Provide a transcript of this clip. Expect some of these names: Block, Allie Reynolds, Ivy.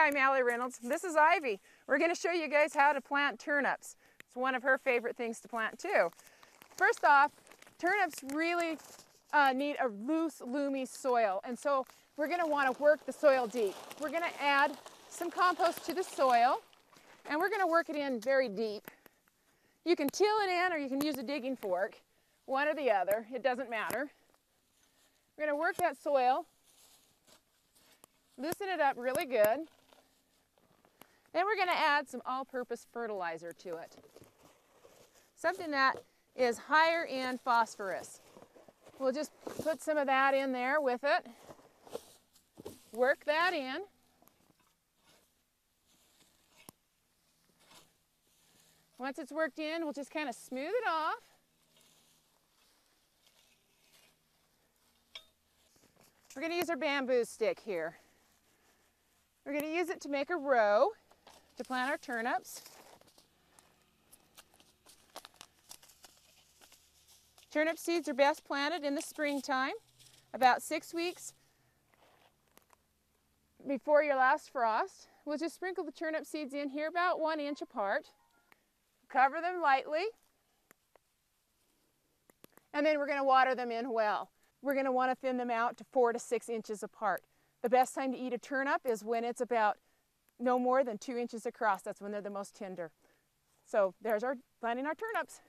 Hi, I'm Allie Reynolds. This is Ivy. We're going to show you guys how to plant turnips. It's one of her favorite things to plant too. First off, turnips really need a loose, loamy soil, and so we're going to want to work the soil deep. We're going to add some compost to the soil, and we're going to work it in very deep. You can till it in or you can use a digging fork, one or the other, it doesn't matter. We're going to work that soil, loosen it up really good. Then we're going to add some all-purpose fertilizer to it. Something that is higher in phosphorus. We'll just put some of that in there with it. Work that in. Once it's worked in, we'll just kind of smooth it off. We're going to use our bamboo stick here. We're going to use it to make a row to plant our turnips. Turnip seeds are best planted in the springtime, about 6 weeks before your last frost. We'll just sprinkle the turnip seeds in here about 1 inch apart. Cover them lightly, and then we're going to water them in well. We're going to want to thin them out to 4 to 6 inches apart. The best time to eat a turnip is when it's about no more than 2 inches across. That's when they're the most tender. So there's our planting our turnips.